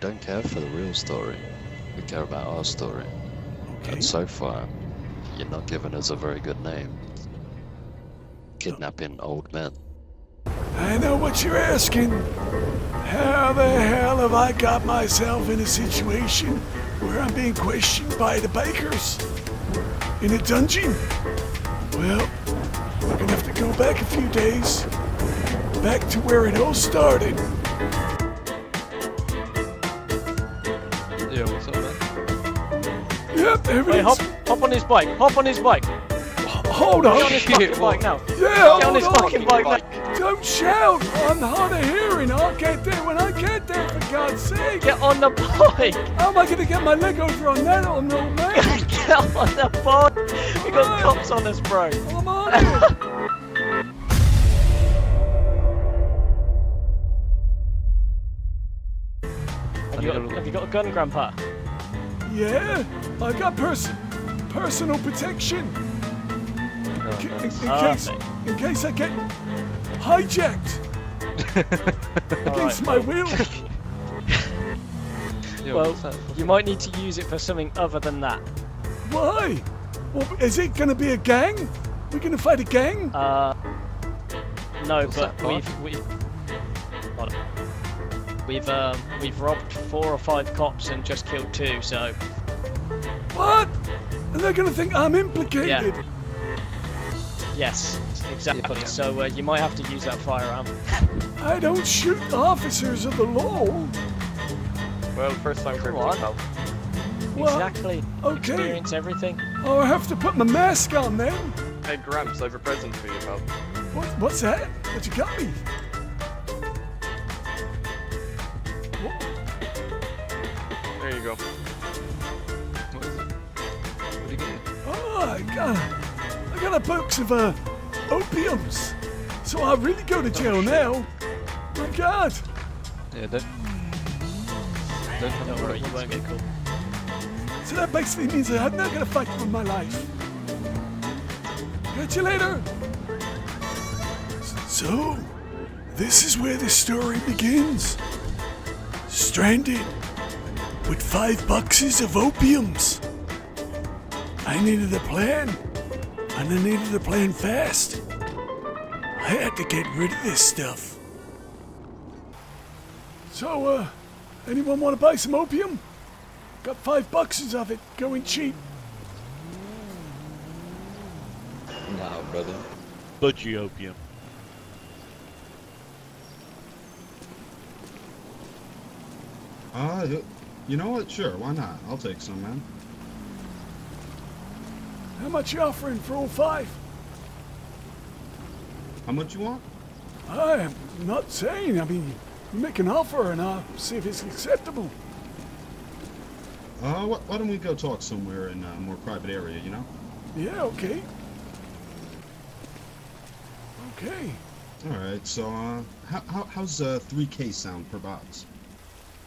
don't care for the real story. We care about our story. Okay. And so far, you're not giving us a very good name. Kidnapping old men. I know what you're asking. How the hell have I got myself in a situation where I'm being questioned by the bikers? In a dungeon? Well, I'm gonna have to go back a few days. Back to where it all started. Yeah, what's up, man? Yep, everything's... Wait, hop on his bike, hop on his bike. Hold on. Get on his fucking bike now. Yeah, get on his fucking bike now. Don't shout. I'm hard of hearing. I'll get there when I get there, for God's sake. Get on the bike. How am I going to get my leg over on that? I'm not mad. Get on the bike. We got cops on us, bro. I'm on it. Have you got a gun, Grandpa? Yeah, I got personal protection. Oh, in case I get hijacked against my will. Well, you might need to use it for something other than that. Why? Well, is it going to be a gang? We're going to fight a gang? No, but we've robbed 4 or 5 cops and just killed 2. So what? And they're going to think I'm implicated. Yeah. Yes, exactly. So you might have to use that firearm. I don't shoot officers of the law. Well, first time for help. Exactly. Okay. Experience everything. Oh, I have to put my mask on then. Hey, Gramps, I have a present for you, pal. What's that? What you got me? What? There you go. What is it? What are you getting? Oh, my God. I got a box of opiums, so I'll really go to jail now. My God! Yeah, don't worry, you won't get caught. So that basically means that I'm not gonna fight for my life. Catch you later. So, this is where the story begins. Stranded with 5 boxes of opiums. I needed a plan. And I needed to plan fast. I had to get rid of this stuff. So, anyone want to buy some opium? Got 5 boxes of it, going cheap. Nah, brother. Budgie opium. You know what? Sure, why not? I'll take some, man. How much you offering for all 5? How much you want? I'm not saying. I mean, make an offer and I'll see if it's acceptable. Why don't we go talk somewhere in a more private area, you know? Yeah, okay. Okay. Alright, so, how's 3K sound per box?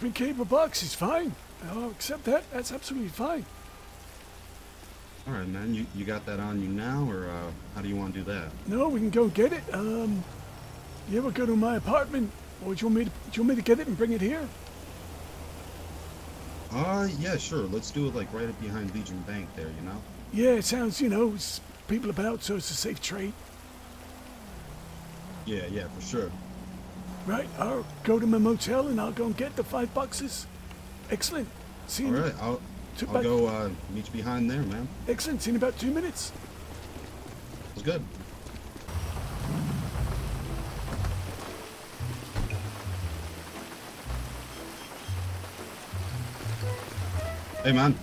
3K per box is fine. I'll accept that. That's absolutely fine. All right, man. You got that on you now, or how do you want to do that? No, we can go get it. Yeah, we'll go to my apartment. Or do you want me to get it and bring it here? Yeah, sure. Let's do it like right up behind Legion Bank there, you know? Yeah, it sounds, you know, it's people about, so it's a safe trade. Yeah, for sure. Right, I'll go to my motel and I'll go and get the 5 boxes. Excellent. See you. All right, I'll go meet you behind there, man. Excellent. See you in about 2 minutes. It was good. Hey, man.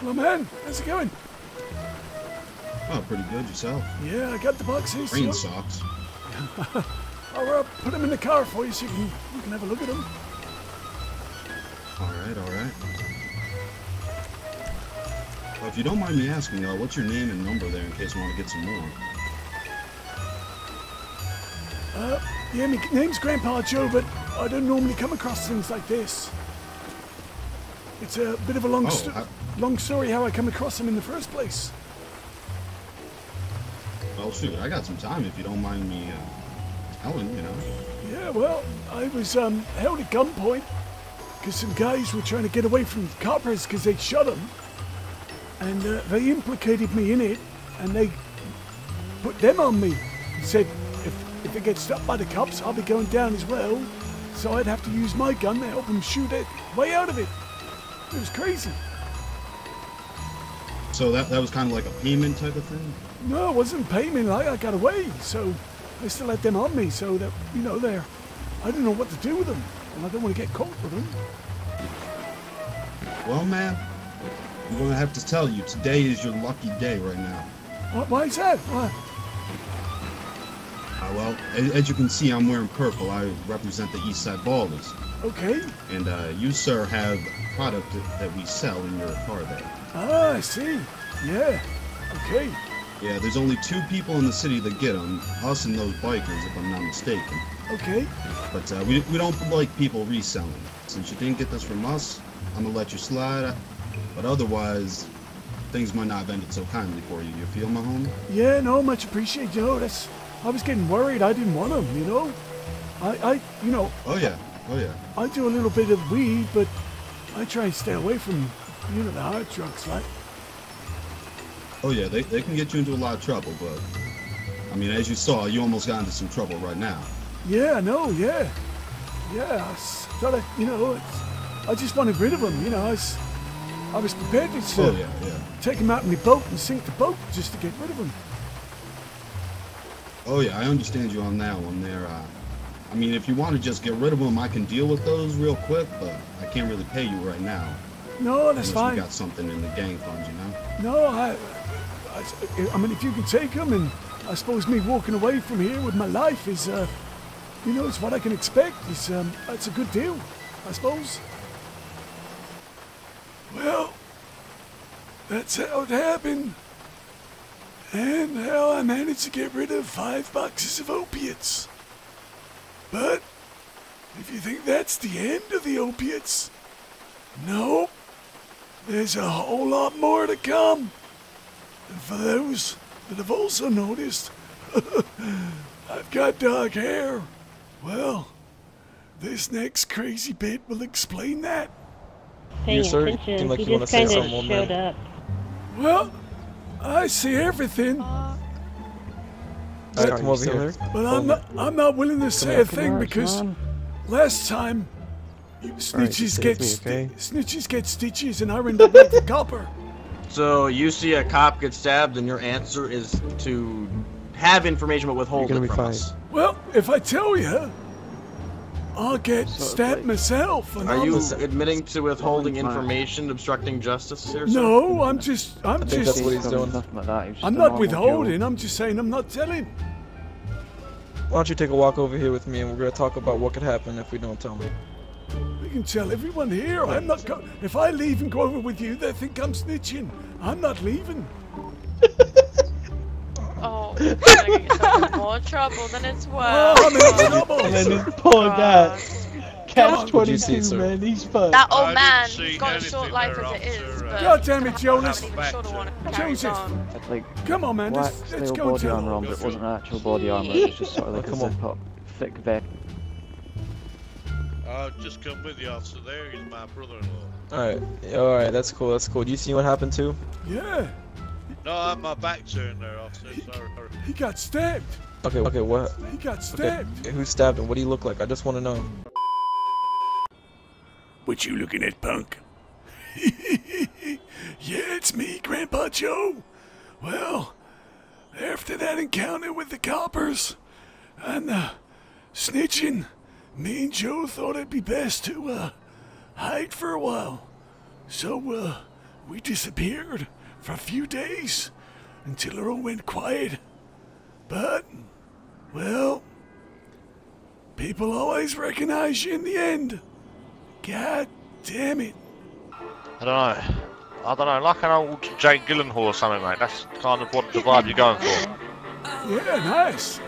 Hello, man. How's it going? Oh, pretty good. Yourself? Yeah, I got the boxes. Green socks. I'll put them in the car for you so you can have a look at them. All right. Well, if you don't mind me asking, what's your name and number there in case you want to get some more? Yeah, my name's Grandpa Joe, but I don't normally come across things like this. It's a bit of a long story how I come across them in the first place. Well, shoot, I got some time if you don't mind me telling, you know. Yeah, well, I was held at gunpoint because some guys were trying to get away from coppers because they shot them. And they implicated me in it, and they put them on me and said, if it gets stopped by the cops, I'll be going down as well. So I'd have to use my gun to help them shoot it way out of it. It was crazy. So that was kind of like a payment type of thing? No, it wasn't payment. I got away, so I still had them on me. So that, you know, they're, I didn't know what to do with them, and I don't want to get caught with them. Well, man, I'm going to have to tell you, today is your lucky day right now. Why is that? Why? Well, as you can see, I'm wearing purple. I represent the East Side Baldies. Okay. And you, sir, have a product that we sell in your car there. Ah, I see. Yeah. Okay. Yeah, there's only two people in the city that get them, us and those bikers, if I'm not mistaken. Okay. But we don't like people reselling. Since you didn't get this from us, I'm gonna let you slide. But otherwise, things might not have ended so kindly for you. You feel my homie? Yeah, no, much appreciated, Joe. That's, I was getting worried. I didn't want them, you know? I you know... Oh, yeah. Oh, yeah. I do a little bit of weed, but I try and stay away from, you know, the hard drugs, right? Oh, yeah, they can get you into a lot of trouble, but... I mean, as you saw, you almost got into some trouble right now. Yeah, I know, yeah. Yeah, I started, you know, I just wanted rid of them, you know. I was prepared to take them out in my boat and sink the boat just to get rid of them. Oh, yeah, I understand you on that one there. I mean, if you want to just get rid of them, I can deal with those real quick, but I can't really pay you right now. No, that's fine. You got something in the gang fund, you know? No, I mean, if you can take them, and I suppose me walking away from here with my life is, you know, it's what I can expect. It's a good deal, I suppose. Well, that's how it happened. And how I managed to get rid of 5 boxes of opiates. But, if you think that's the end of the opiates, nope. There's a whole lot more to come. And for those that have also noticed, I've got dark hair. Well, this next crazy bit will explain that. Yes, sir. You seem like you want to say something more, man. Well, I see everything. But I'm not willing to say a thing because last time snitches get stitches and I ran back to copper. So you see a cop get stabbed and your answer is to have information but withhold it from us. Well, if I tell you, I'll get stabbed myself. Are you admitting to withholding information, obstructing justice here? No, I'm just. That's what he's doing. I'm not withholding. I'm just saying I'm not telling. Why don't you take a walk over here with me, and we're gonna talk about what could happen if we don't tell me. We can tell everyone here. I'm not going. If I leave and go over with you, they think I'm snitching. I'm not leaving. Oh, you're gonna get yourself in more trouble than it's worth. Oh, I'm in trouble, sir. Poor guy. Catch 22, man. He's fucked. That old man, he's got a short life as it is, but... God damn it, Jonas. Joseph. Come on, man. Let's go to him. It wasn't actual body armor. It was just sort of like a zip-up, thick vest. I'll just come with the officer there. He's my brother-in-law. Alright, that's cool, that's cool. Do you see what happened too? Yeah. No, I have my back turned there, officer. Sorry. He got stabbed. Okay, what? He got stabbed. Okay, who stabbed him? What do he look like? I just want to know. What you looking at, punk? Yeah, it's me, Grandpa Joe. Well, after that encounter with the coppers and snitching, me and Joe thought it'd be best to hide for a while. So we disappeared for a few days until it all went quiet. But, well, people always recognize you in the end. God damn it. I don't know, like an old Jake Gyllenhaal or something, mate. That's kind of what the vibe you're going for. Yeah, nice.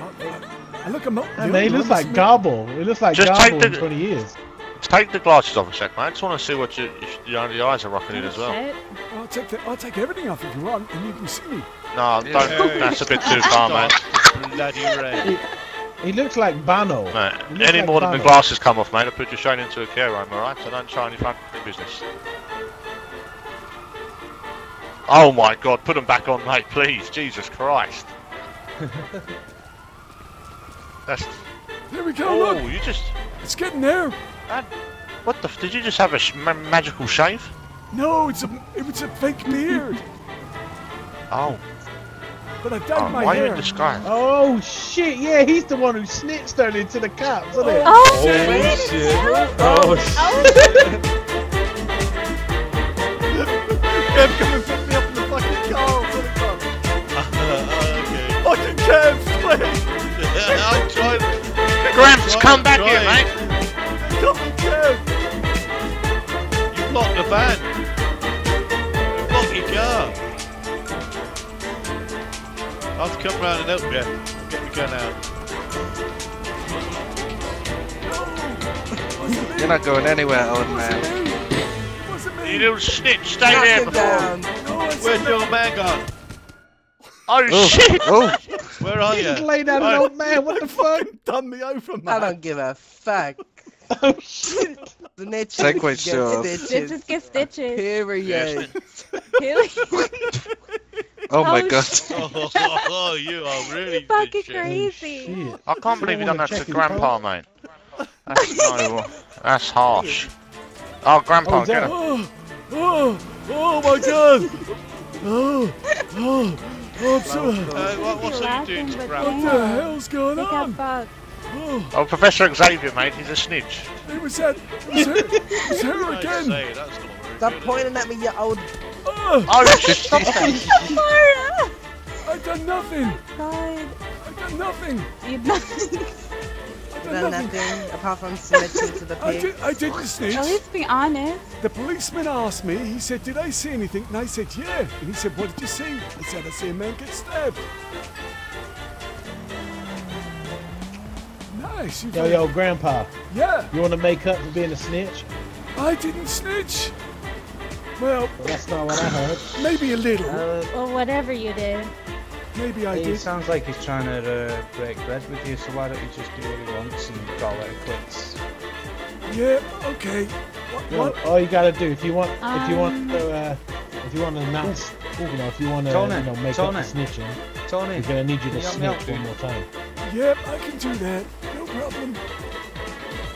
I look him up. He looks like Garbo. He looks like Garbo in 20 years. Take the glasses off a sec, mate. I just want to see what your eyes are rocking in as well. I'll take everything off if you want, and you can see me. No, don't. That's a bit too far, mate. Bloody red. He looks like Bano. Mate, any like more Bano. Than the glasses come off, mate, I put your shine into a care home, alright? So don't try any fucking business. Oh my god, put them back on, mate, please. Jesus Christ. That's... There we go, oh, look! You just... It's getting there! What the f... Did you just have a magical shave? No, it's a fake beard! Oh. But I dyed my hair. Why are you in disguise? Oh shit, yeah, he's the one who snitched her into the cops, isn't it? Oh shit! Oh shit! Kev, come and pick me up in the fucking car! Fucking Kev, please! I'm trying to... Gramps, come back here, mate! Fucking Kev! You blocked the van! You blocked your car! I'll have to come round and help you. Get the gun out. You're not going anywhere, old man. You little snitch, stay there before. No, where's your man gone? Oh, oh shit! Oh. Where are you? You lay down an old man, what the fuck? Done me over, man. I don't give a fuck. Oh shit! The netches get stitches. Stitches get stitches. Period. Period. Oh my god. Oh, you are really fucking crazy. Shit. I can't believe you done that to Grandpa, mate. That's, no, that's harsh. Oh, Grandpa, oh, get him. Oh my god. What's that doing to Grandpa? What the hell's going on? Oh, Professor Xavier, mate, he's a snitch. He was at... He's here again. Stop pointing at me, you old... Oh shit! Stop that! I've done nothing! I've done nothing! You've done nothing apart from snitching to the police. I did the snitch. At least be honest. The policeman asked me, he said, did I see anything? And I said, yeah. And he said, what did you see? I said, I see a man get stabbed. Nice. Yo, yo, Grandpa. Yeah. You want to make up for being a snitch? I didn't snitch. Well, that's not what I heard. Maybe a little. Well, whatever you did. Maybe I did. It sounds like he's trying to break bread with you, so why don't you just do what he wants and call it quits? Yeah. Okay. What? All you gotta do if you want to make up the snitching, Tony, we're gonna need you to snitch one more time. Yep, I can do that. No problem.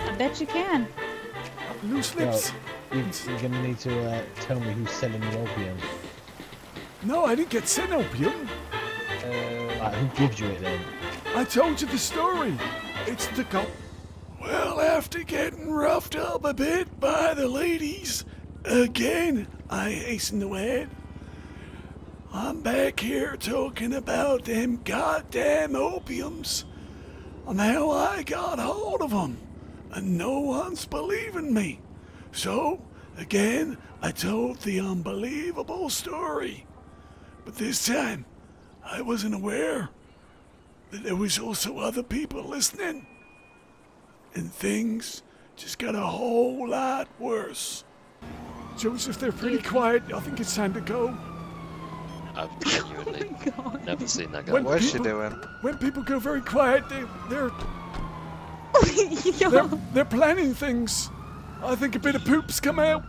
I bet you can. Loose lips. You're gonna need to tell me who's selling the opium. No, I didn't get sent opium. Who gives you it then? I told you the story. It's the cop. Well, after getting roughed up a bit by the ladies again, I hasten to add, I'm back here talking about them goddamn opiums and how I got hold of them, and no one's believing me. So, again, I told the unbelievable story. But this time, I wasn't aware that there was also other people listening. And things just got a whole lot worse. Joseph, they're pretty quiet. I think it's time to go. I've genuinely never seen that guy. What's she doing? When people go very quiet, they're planning things. I think a bit of poop's come out.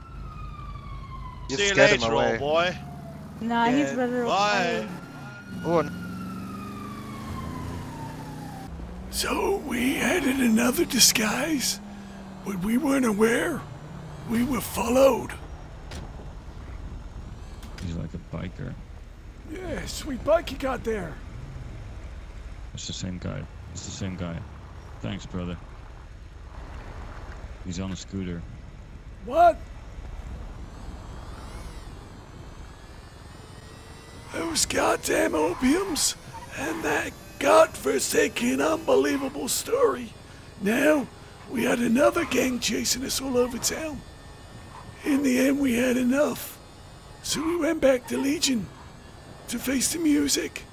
You scared him away, boy. Nah, yeah. He's better away. Oh, no. So we added another disguise, but we weren't aware we were followed. He's like a biker. Yeah, sweet bike you got there. It's the same guy. It's the same guy. Thanks, brother. He's on a scooter. What? Those goddamn opiums and that godforsaken unbelievable story. Now, we had another gang chasing us all over town. In the end, we had enough. So we went back to Legion to face the music.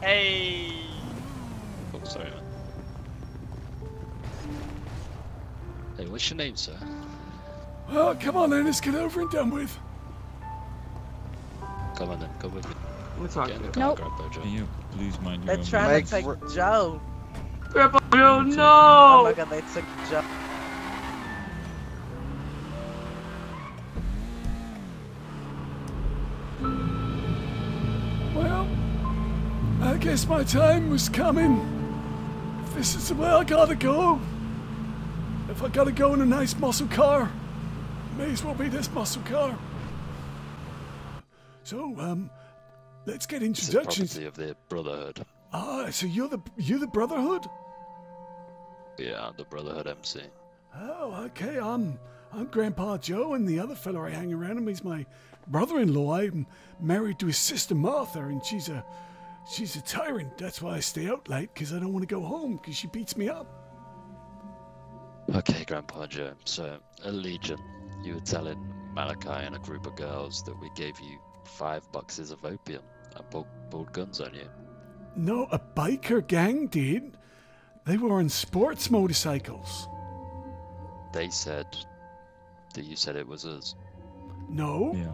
Hey! Oh, sorry. Hey, what's your name, sir? Oh, come on then, let's get over and done with. Come on then, come with me. We're talking about Grandpa Joe. Hey, you, please mind your They're trying to take Joe. Grandpa Joe, no! Oh my god, they took Joe. Well, I guess my time was coming. If this is the way I gotta go. If I gotta go in a nice muscle car, may as well be this muscle car. So, let's get introductions. It's a property of the Brotherhood. Ah, so you're the Brotherhood? Yeah, I'm the Brotherhood MC. Oh, okay. I'm Grandpa Joe, and the other fella I hang around him, he's my brother-in-law. I'm married to his sister Martha, and she's a tyrant. That's why I stay out late, because I don't want to go home, because she beats me up. Okay, Grandpa Joe. So, at Legion, you were telling Malachi and a group of girls that we gave you 5 boxes of opium and pulled guns on you. No, a biker gang did. They were on sports motorcycles. They said that you said it was us. No. Yeah.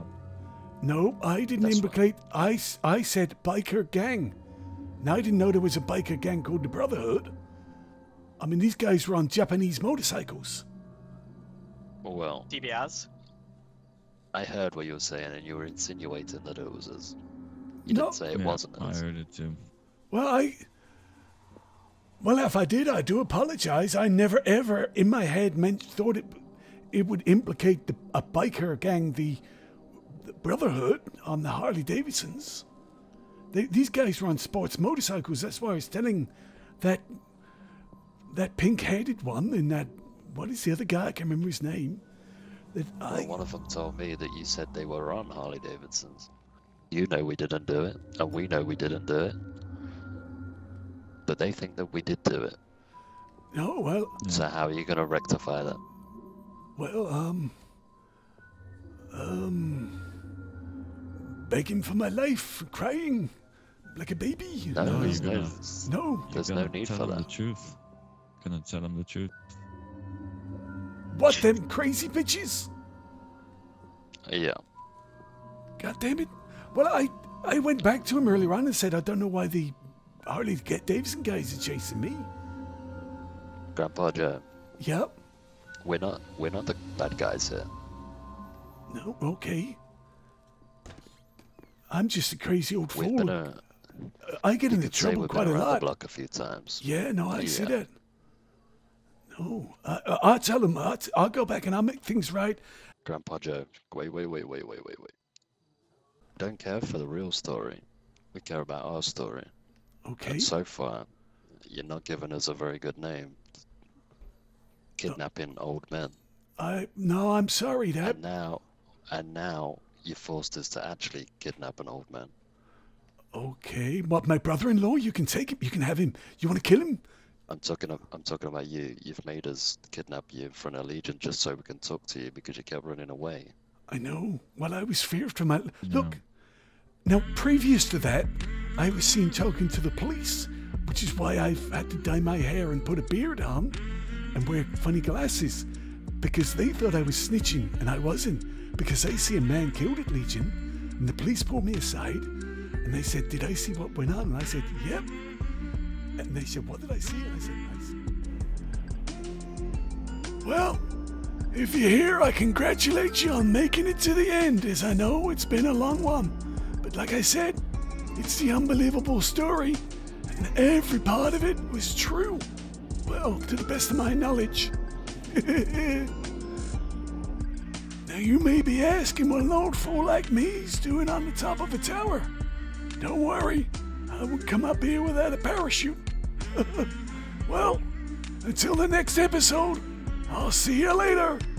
No, I didn't implicate. I said biker gang. Now, I didn't know there was a biker gang called the Brotherhood. I mean, these guys were on Japanese motorcycles. Well. TBRs. I heard what you were saying, and you were insinuating that it was us. You didn't say it wasn't us. I heard it too. Well, well, if I did, I do apologize. I never ever in my head thought it would implicate a biker gang, the Brotherhood, on the Harley Davidsons. These guys were on sports motorcycles. That's why I was telling that pink-headed one and that, what is the other guy? I can't remember his name. Well, one of them told me that you said they were on Harley Davidsons. You know we didn't do it, and we know we didn't do it. But they think that we did do it. Oh, well... So how are you going to rectify that? Well, begging for my life, crying like a baby. No, there's no need for that. The truth. Gonna tell them the truth. What, them crazy bitches? Yeah. God damn it. Well, I went back to him earlier on and said, I don't know why the Harley Davidson guys are chasing me. Grandpa Joe. Yep. We're not the bad guys here. No, okay. I'm just a crazy old fool. I get into trouble quite a lot. The block a few times. Yeah, no, I see that. No, I tell them, I'll go back and I'll make things right. Grandpa Joe, wait. Don't care for the real story. We care about our story. Okay. And so far, you're not giving us a very good name. Kidnapping old men. No, I'm sorry that. And now you forced us to actually kidnap an old man. Okay, what, my brother-in-law? You can take him. You can have him. You want to kill him? I'm talking about you. You've made us kidnap you in front of Legion just so we can talk to you because you kept running away. I know. Well, I was feared for my... Look, now, previous to that, I was seen talking to the police, which is why I've had to dye my hair and put a beard on and wear funny glasses, because they thought I was snitching, and I wasn't, because they see a man killed at Legion, and the police pulled me aside, and they said, did I see what went on? And I said, yep. And they said, what did I see? And I said, well, if you're here, I congratulate you on making it to the end, as I know it's been a long one. But like I said, it's the unbelievable story, and every part of it was true. Well, to the best of my knowledge. Now you may be asking what an old fool like me is doing on the top of a tower. Don't worry, I won't come up here without a parachute. Well, until the next episode, I'll see you later.